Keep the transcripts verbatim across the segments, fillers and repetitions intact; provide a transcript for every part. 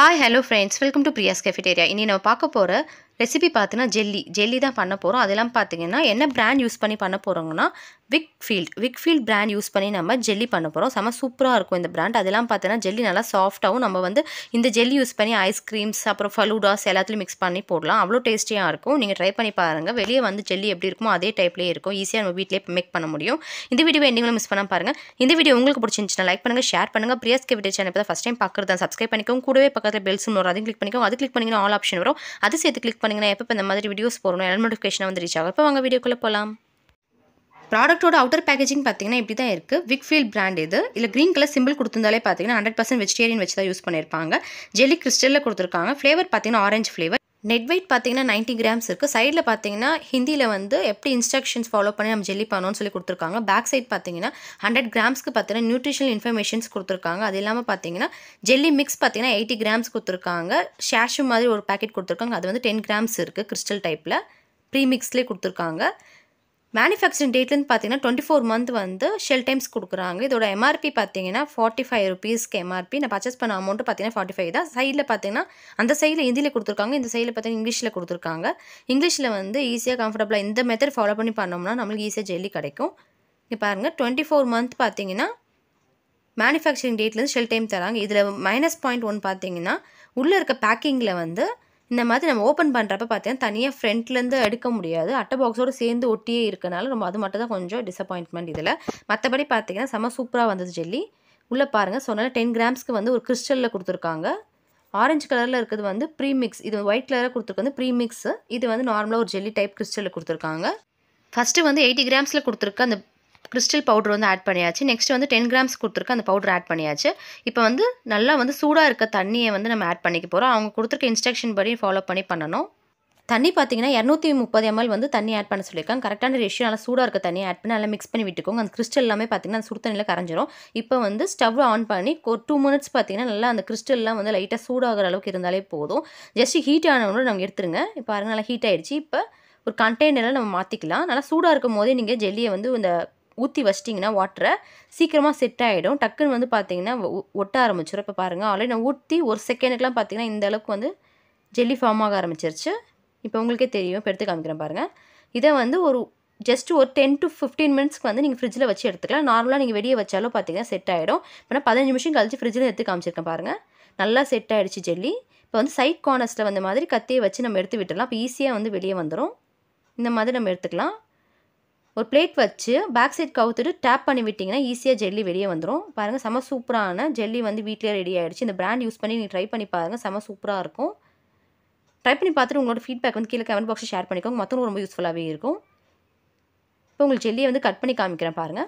Hi, hello friends. Welcome to Priya's Cafeteria. In this video, recipe is jelly. Jelly is made from brand use Wickfield. Wickfield brand use jelly. It's super brand. That's jelly is soft. This jelly use ice creams, faluda, mix it. It's tasty. You try it. You can jelly it. Type it. Easy to make it. This video is ending. This video is like and share it. Priya's Cafeteria channel first time. Subscribe and bell symbol. Click on click all option. Click on the videos for notification on the reach out. Video product or outer packaging is Wickfield brand either green color symbol one hundred percent vegetarian veg use jelly crystal flavor orange flavor. Net weight is ninety grams. Side la Hindi la instructions follow panni jelly panon back side one hundred grams nutritional information jelly mix eighty grams sachet or packet ten grams crystal type pre-mix manufacturing date twenty-four month shell times M R P forty-five rupees M R P na purchase panna amount forty-five da side la pathina andha side la Hindi la kuduthirukanga indha side la pathina English la kuduthirukanga English la vandu easy comfortable indha method follow panni pannomna namakku easy jelly kadaikum inga parunga twenty-four month pathina manufacturing date la shell time tharanga idhula minus zero point one pathina ulla irukka packing la vandu இந்த மாதிரி நம்ம open பண்றப்ப பார்த்தீங்கன்னா தனியா ஃப்ரண்ட்ல இருந்து எடுக்க முடியாது அட்டை பாக்ஸோட சேர்ந்து ஒட்டியே இருக்கனால நம்ம அது மட்டும் தான் கொஞ்சம் டிசாப்பாயின்ட்மென்ட் இதுல மத்தபடி பார்த்தீங்கன்னா செம சூப்பரா வந்தது ஜெல்லி உள்ள பாருங்க சொன்னால ten grams வந்து ஒரு கிறிஸ்டல்ல கொடுத்திருக்காங்க ஆரஞ்சு கலர்ல இருக்குது வந்து ப்ரீ மிக்ஸ் இது ஒயிட் கலரா கொடுத்திருக்கு வந்து ப்ரீ மிக்ஸ் இது வந்து நார்மலா ஒரு ஜெல்லி டைப் கிறிஸ்டல்ல கொடுத்திருக்காங்க ஃபர்ஸ்ட் வந்து eighty grams ல கொடுத்திருக்க அந்த crystal powder வந்து ஆட் பண்ணியாச்சு நெக்ஸ்ட் வந்து ten grams கொடுத்திருக்க அந்த பவுடர் ஆட் பண்ணியாச்சு இப்போ வந்து நல்லா வந்து சூடா இருக்க தண்ணியை வந்து நம்ம ஆட் பண்ணிக்க போறோம் அவங்க கொடுத்திருக்க இன்ஸ்ட்ரக்ஷன் படி ஃபாலோ பண்ணி பண்ணனும் தண்ணி பாத்தீங்கன்னா two hundred thirty milliliters வந்து தண்ணி ஆட் பண்ண சொல்லிருக்காங்க கரெக்ட்டான ரேஷியோ நல்லா சூடா இருக்க தண்ணி ஆட் பண்ணி நல்லா mix பண்ணி விட்டுக்கோங்க அந்த crystal எல்லாமே பாத்தீங்கன்னா அந்த சுடு தண்ணில கரஞ்சிரும் இப்போ வந்து ஸ்டவ் ஆன் பண்ணி two minutes பாத்தீங்கன்னா நல்லா அந்த crystal எல்லாம் வந்து லைட்டா சூடாகற அளவுக்கு இருந்தாலே போதும் ஜஸ்ட் ஹீட் ஆன உடனே நம்ம எடுத்துருங்க இப்போ பாருங்க நல்லா ஹீட் ஆயிடுச்சு இப்போ ஒரு கண்டெய்னர்ல நம்ம மாத்திக்கலாம் நல்லா சூடா இருக்கும்போதே நீங்க ஜெல்லியை வந்து இந்த ஊத்தி வச்சிட்டீங்கனா வாட்டரை சீக்கிரமா செட் ஆயிடும் டக்குன்னு வந்து பாத்தீங்கன்னா ஒட்ட ஆரம்பிச்சிரும் இப்ப பாருங்க ஆல்ரெடி நான் ஊத்தி one செகண்ட்க்குலாம் பாத்தீங்கன்னா இந்த அளவுக்கு வந்து ஜெல்லி ஃபார்ம் ஆக ஆரம்பிச்சிருச்சு இப்போ உங்களுக்கே தெரியும் இப்ப எடுத்து காமிக்கிறேன் பாருங்க இத வந்து ஒரு just ஒரு ten to fifteen minutes வந்து நீங்க ஃப்ரிட்ஜ்ல வச்சு எடுத்துக்கலாம் நார்மலா நீங்க வெளிய வச்சாலோ பாத்தீங்கன்னா செட் ஆயிடும் இப்போ fifteen நிமிஷம் கழிச்சு ஃப்ரிட்ஜ்ல எடுத்து காமிச்சிருக்கேன் பாருங்க நல்லா செட் ஆயிடுச்சு ஜெல்லி இப்போ வந்து சைடு கார்னர்ஸ்ல வந்த மாதிரி கத்தியை வச்சு நம்ம எடுத்து விட்டறலாம் அப்ப ஈஸியா வந்து வெளிய வந்துரும் இந்த மாதிரி நம்ம எடுத்துக்கலாம் ஒரு plate வச்சு back side கவுத்திட்டு tap பண்ணி விட்டீங்கனா ஈஸியா ஜெல்லி வெளிய வந்துரும் பாருங்க செம சூப்பரான ஜெல்லி வந்து வீட்லயே ரெடி ஆயிடுச்சு இந்த பிராண்ட் யூஸ் பண்ணி நீங்க ட்ரை பண்ணி பாருங்க செம சூப்பரா இருக்கும் ட்ரை பண்ணி பார்த்துட்டு உங்களோட feedback வந்து கீழ comment box ல ஷேர் பண்ணிக்கோங்க மத்தவங்க ரொம்ப யூஸ்ஃபுல்லாவே இருக்கும் இப்போ உங்களுக்கு ஜெல்லியை வந்து கட் பண்ணி காமிக்கிறேன் பாருங்க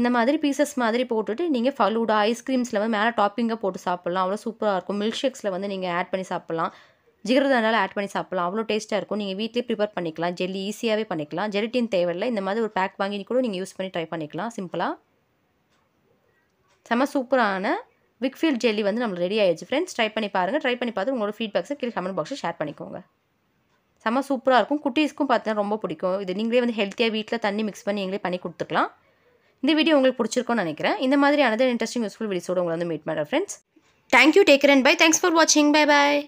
இந்த மாதிரி பீசஸ் மாதிரி போட்டுட்டு நீங்க ஃபலூடா ஐஸ்கிரீம்ஸ்ல வந்து மேல டாப்பிங்கா போட்டு சாப்பிடலாம் அவ்வளவு சூப்பரா இருக்கும் milk shakesல வந்து நீங்க ஆட் பண்ணி சாப்பிடலாம் ஜிகர்தானால ஆட் பண்ணி சாப்பிடலாம் அவ்ளோ டேஸ்டா இருக்கும் நீங்க வீட்லயே பிரிபேர் பண்ணிக்கலாம் ஜெல்லி ஈஸியாவே பண்ணிக்கலாம் ஜெலட்டின் தேவை இல்ல இந்த மாதிரி ஒரு பேக் வாங்கி கூட நீங்க யூஸ் பண்ணி ட்ரை பண்ணிக்கலாம் சிம்பிளா செம சூப்பரான Wickfield ஜெல்லி வந்து நம்ம ரெடி ஆயிடுச்சு फ्रेंड्स ட்ரை பண்ணி பாருங்க ட்ரை பண்ணி பார்த்து உங்களோட ஃபீட்பேக்ஸ் கீழ கமெண்ட் பாக்ஸ்ல ஷேர் பண்ணிக்கோங்க செம சூப்பரா இருக்கும் குட்டீஸ்க்கும் பார்த்தா ரொம்ப பிடிக்கும் இது நீங்களே வந்து ஹெல்தியா வீட்ல தண்ணி mix பண்ணி நீங்களே பண்ணி கொடுத்துக்கலாம் இந்த வீடியோ உங்களுக்கு பிடிச்சிருக்கும்னு நினைக்கிறேன் இந்த மாதிரி another interesting useful videos ஓட உங்களை வந்து மீட் பண்றேன் friends Thank you take care and bye thanks for watching bye bye